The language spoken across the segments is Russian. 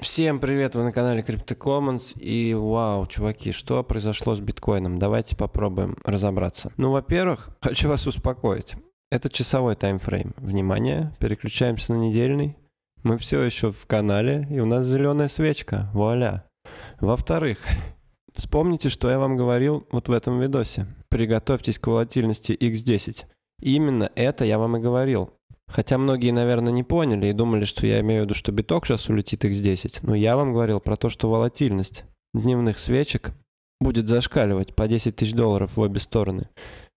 Всем привет, вы на канале Crypto Commons, и вау, чуваки, что произошло с биткоином? Давайте попробуем разобраться. Ну, во-первых, хочу вас успокоить. Это часовой таймфрейм. Внимание, переключаемся на недельный. Мы все еще в канале, и у нас зеленая свечка. Вуаля. Во-вторых, вспомните, что я вам говорил вот в этом видосе. Приготовьтесь к волатильности X10. Именно это я вам и говорил. Хотя многие, наверное, не поняли и думали, что я имею в виду, что биток сейчас улетит X10. Но я вам говорил про то, что волатильность дневных свечек будет зашкаливать по 10 тысяч долларов в обе стороны.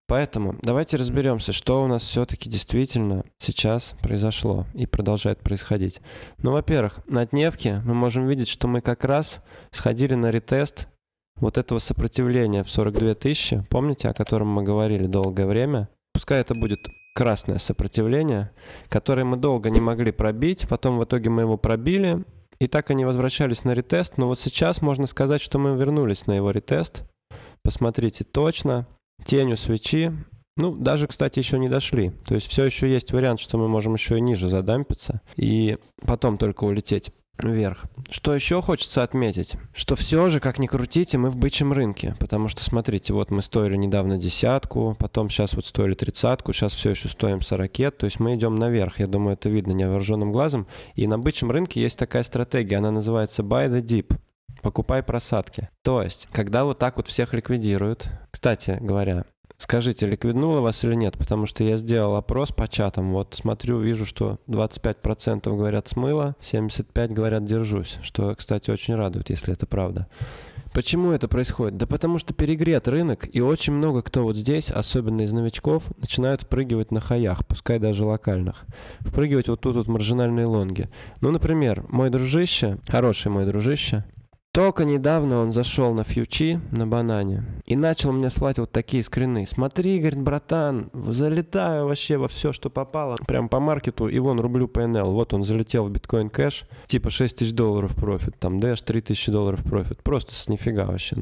Поэтому давайте разберемся, что у нас все-таки действительно сейчас произошло и продолжает происходить. Ну, во-первых, на дневке мы можем видеть, что мы как раз сходили на ретест вот этого сопротивления в 42 тысячи. Помните, о котором мы говорили долгое время? Пускай это будет красное сопротивление, которое мы долго не могли пробить, потом в итоге мы его пробили, и так они возвращались на ретест, но вот сейчас можно сказать, что мы вернулись на его ретест. Посмотрите точно, тенью свечи, ну, даже, кстати, еще не дошли, то есть все еще есть вариант, что мы можем еще и ниже задампиться, и потом только улететь вверх. Что еще хочется отметить, что все же, как ни крутите, мы в бычьем рынке, потому что, смотрите, вот мы стоили недавно десятку, потом сейчас вот стоили 30-ку, сейчас все еще стоим 40, то есть мы идем наверх, я думаю, это видно невооруженным глазом, и на бычьем рынке есть такая стратегия, она называется buy the dip, покупай просадки, то есть, когда вот так вот всех ликвидируют, кстати говоря, скажите, ликвиднуло вас или нет, потому что я сделал опрос по чатам, вот смотрю, вижу, что 25% говорят смыло, 75% говорят держусь, что, кстати, очень радует, если это правда. Почему это происходит? Да потому что перегрет рынок, и очень много кто вот здесь, особенно из новичков, начинают впрыгивать на хаях, пускай даже локальных. Впрыгивать вот тут вот в маржинальные лонги. Ну, например, мой дружище, хороший мой дружище, только недавно он зашел на фьючи, на банане, и начал мне слать вот такие скрины. Смотри, говорит, братан, залетаю вообще во все, что попало. Прям по маркету, и вон рублю по НЛ. Вот он залетел в биткоин кэш, типа 6 тысяч долларов профит, там DASH 3 тысячи долларов профит. Просто с нифига вообще.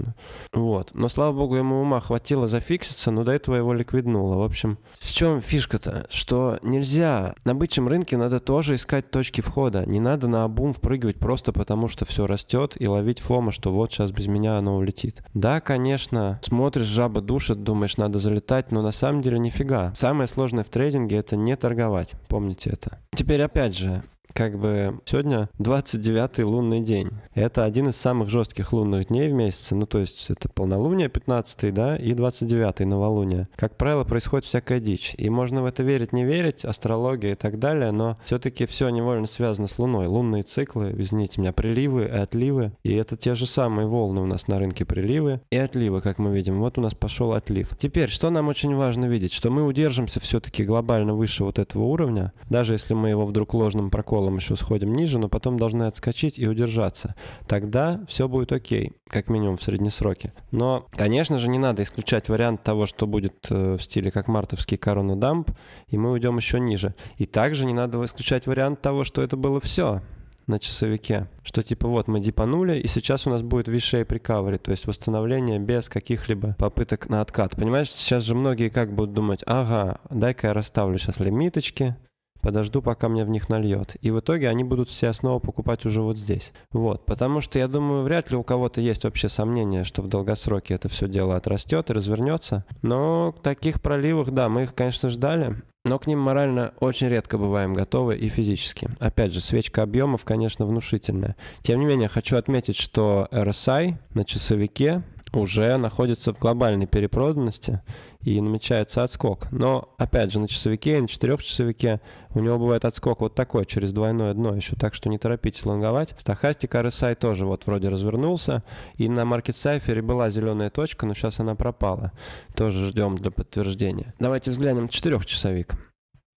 Вот. Но, слава богу, ему ума хватило зафикситься, но до этого его ликвиднуло. В общем, в чем фишка-то? Что нельзя. На бычьем рынке надо тоже искать точки входа. Не надо наобум впрыгивать просто потому, что все растет, и ловить фома, что вот сейчас без меня оно улетит. Да, конечно, смотришь, жаба душит, думаешь, надо залетать, но на самом деле нифига. Самое сложное в трейдинге — это не торговать, помните это. Теперь опять же, как бы сегодня 29-й лунный день. Это один из самых жестких лунных дней в месяце, ну то есть это полнолуние 15-й, да, и 29-й новолуние. Как правило, происходит всякая дичь, и можно в это верить, не верить, астрология и так далее, но все-таки все невольно связано с луной. Лунные циклы, извините меня, приливы и отливы, и это те же самые волны у нас на рынке, приливы и отливы, как мы видим. Вот у нас пошел отлив. Теперь, что нам очень важно видеть, что мы удержимся все-таки глобально выше вот этого уровня, даже если мы его вдруг ложным проколом еще сходим ниже, но потом должны отскочить и удержаться. Тогда все будет окей, как минимум в среднесроке. Но, конечно же, не надо исключать вариант того, что будет в стиле как мартовский коронадамп, и мы уйдем еще ниже. И также не надо исключать вариант того, что это было все на часовике. Что типа вот мы дипанули, и сейчас у нас будет V-shape recovery, то есть восстановление без каких-либо попыток на откат. Понимаешь, сейчас же многие как будут думать, ага, дай-ка я расставлю сейчас лимиточки, подожду, пока мне в них нальет. И в итоге они будут все снова покупать уже вот здесь. Вот, потому что я думаю, вряд ли у кого-то есть вообще сомнение, что в долгосроке это все дело отрастет и развернется. Но в таких проливах, да, мы их, конечно, ждали, но к ним морально очень редко бываем готовы и физически. Опять же, свечка объемов, конечно, внушительная. Тем не менее, хочу отметить, что RSI на часовике уже находится в глобальной перепроданности и намечается отскок. Но, опять же, на часовике и на 4-часовике у него бывает отскок вот такой, через двойное дно еще, так что не торопитесь лонговать. Стохастик RSI тоже вот вроде развернулся, и на MarketCypher была зеленая точка, но сейчас она пропала. Тоже ждем для подтверждения. Давайте взглянем на 4-часовик.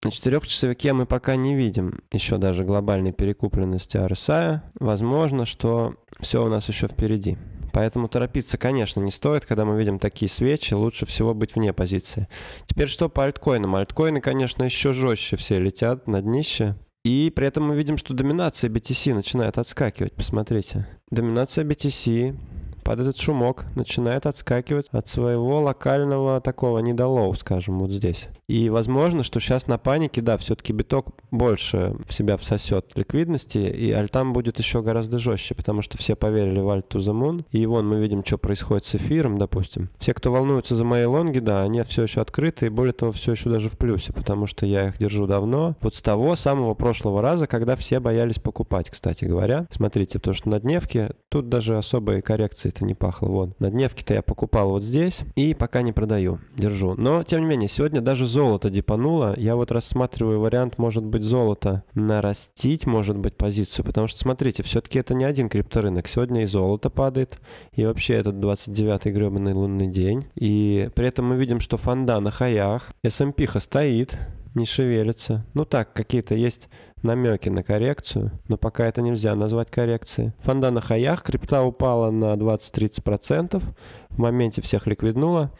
На 4-часовике мы пока не видим еще даже глобальной перекупленности RSI. Возможно, что все у нас еще впереди. Поэтому торопиться, конечно, не стоит. Когда мы видим такие свечи, лучше всего быть вне позиции. Теперь что по альткоинам? Альткоины, конечно, еще жестче все летят на днище. И при этом мы видим, что доминация BTC начинает отскакивать. Посмотрите. Доминация BTC под этот шумок начинает отскакивать от своего локального такого недолоу, скажем, вот здесь. И возможно, что сейчас на панике, да, все-таки биток больше в себя всосет ликвидности, и альтам будет еще гораздо жестче, потому что все поверили в Alt to the Moon. И вон мы видим, что происходит с эфиром, допустим. Все, кто волнуется за мои лонги, да, они все еще открыты, и более того, все еще даже в плюсе, потому что я их держу давно. Вот с того самого прошлого раза, когда все боялись покупать, кстати говоря. Смотрите, потому что на дневке тут даже особой коррекции-то не пахло. Вон, на дневке-то я покупал вот здесь, и пока не продаю, держу. Но, тем не менее, сегодня даже золото дипануло. Я вот рассматриваю вариант, может быть, золото нарастить, может быть, позицию, потому что, смотрите, все-таки это не один крипторынок. Сегодня и золото падает, и вообще этот 29-й гребаный лунный день. И при этом мы видим, что фонда на хаях, S&P-ха стоит, не шевелится. Ну так, какие-то есть намеки на коррекцию, но пока это нельзя назвать коррекцией. Фонда на хаях, крипта упала на 20-30%, в моменте всех ликвиднула.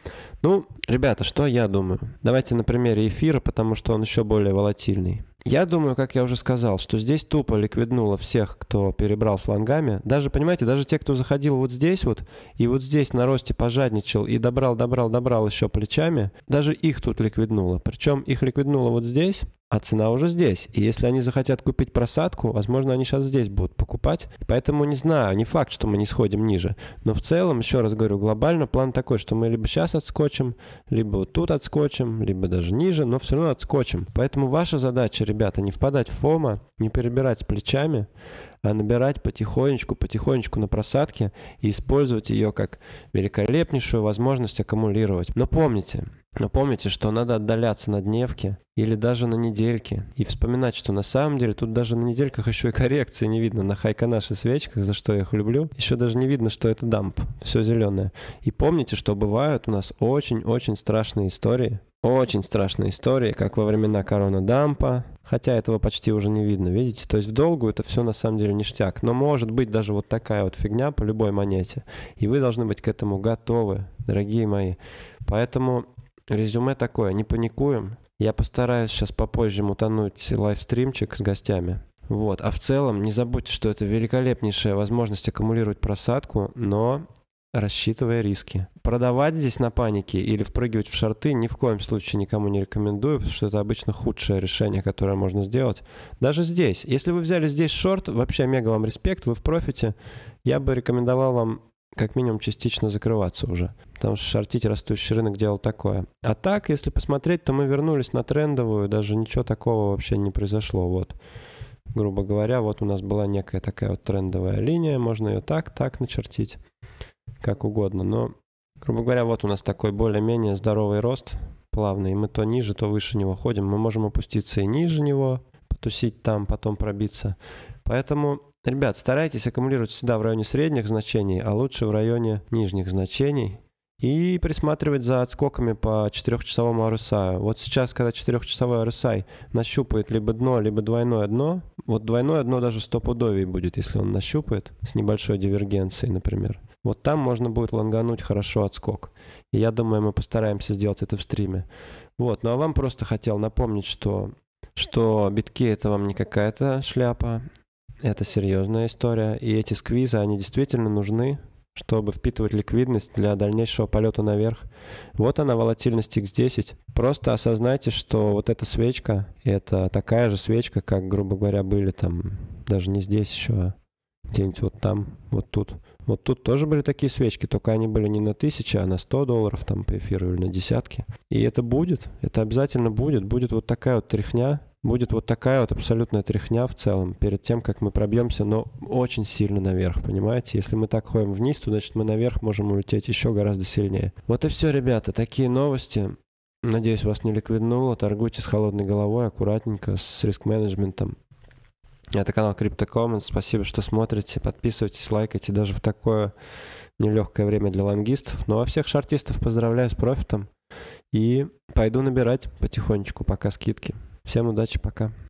Ну, ребята, что я думаю? Давайте на примере эфира, потому что он еще более волатильный. Я думаю, как я уже сказал, что здесь тупо ликвиднуло всех, кто перебрал с лонгами. Даже, понимаете, даже те, кто заходил вот здесь вот, и вот здесь на росте пожадничал и добрал еще плечами, даже их тут ликвиднуло. Причем их ликвиднуло вот здесь, а цена уже здесь. И если они захотят купить просадку, возможно, они сейчас здесь будут покупать. Поэтому не знаю, не факт, что мы не сходим ниже. Но в целом, еще раз говорю, глобально план такой, что мы либо сейчас отскочим, либо вот тут отскочим, либо даже ниже, но все равно отскочим. Поэтому ваша задача, ребята, не впадать в фомо, не перебирать с плечами, а набирать потихонечку на просадке и использовать ее как великолепнейшую возможность аккумулировать. Но помните, что надо отдаляться на дневке или даже на недельке и вспоминать, что на самом деле тут даже на недельках еще и коррекции не видно, на хайканаш и свечках, за что я их люблю, еще даже не видно, что это дамп, все зеленое. И помните, что бывают у нас очень-очень страшные истории. Очень страшные истории, как во времена коронадампа, хотя этого почти уже не видно, видите? То есть в долгую это все на самом деле ништяк, но может быть даже вот такая вот фигня по любой монете, и вы должны быть к этому готовы, дорогие мои. Поэтому резюме такое, не паникуем, я постараюсь сейчас попозже мутануть лайвстримчик с гостями. Вот, а в целом не забудьте, что это великолепнейшая возможность аккумулировать просадку, но рассчитывая риски. Продавать здесь на панике или впрыгивать в шорты ни в коем случае никому не рекомендую, потому что это обычно худшее решение, которое можно сделать. Даже здесь. Если вы взяли здесь шорт, вообще мега вам респект, вы в профите. Я бы рекомендовал вам как минимум частично закрываться уже, потому что шортить растущий рынок делал такое. А так, если посмотреть, то мы вернулись на трендовую, даже ничего такого вообще не произошло. Вот. Грубо говоря, вот у нас была некая такая вот трендовая линия, можно ее так начертить, как угодно, но, грубо говоря, вот у нас такой более-менее здоровый рост, плавный, и мы то ниже, то выше него ходим, мы можем опуститься и ниже него, потусить там, потом пробиться, поэтому, ребят, старайтесь аккумулировать всегда в районе средних значений, а лучше в районе нижних значений, и присматривать за отскоками по 4-часовому RSI. Вот сейчас, когда 4-часовой RSI нащупает либо дно, либо двойное дно, вот двойное дно даже стопудовее будет, если он нащупает, с небольшой дивергенцией, например. Вот там можно будет лонгануть хорошо отскок. И я думаю, мы постараемся сделать это в стриме. Вот, ну а вам просто хотел напомнить, что битки это вам не какая-то шляпа, это серьезная история. И эти сквизы, они действительно нужны, чтобы впитывать ликвидность для дальнейшего полета наверх. Вот она, волатильность X10. Просто осознайте, что вот эта свечка, это такая же свечка, как, грубо говоря, были там, даже не здесь еще, а где-нибудь вот там, вот тут. Вот тут тоже были такие свечки, только они были не на 1000, а на $100 там по эфиру или на десятки. И это будет, это обязательно будет. Будет вот такая вот тряхня. Будет вот такая вот абсолютная тряхня в целом перед тем, как мы пробьемся, но очень сильно наверх, понимаете? Если мы так ходим вниз, то значит мы наверх можем улететь еще гораздо сильнее. Вот и все, ребята, такие новости. Надеюсь, вас не ликвиднуло. Торгуйте с холодной головой, аккуратненько, с риск-менеджментом. Это канал Crypto Commons. Спасибо, что смотрите. Подписывайтесь, лайкайте даже в такое нелегкое время для лонгистов. Ну а всех шортистов поздравляю с профитом. И пойду набирать потихонечку, пока скидки. Всем удачи, пока.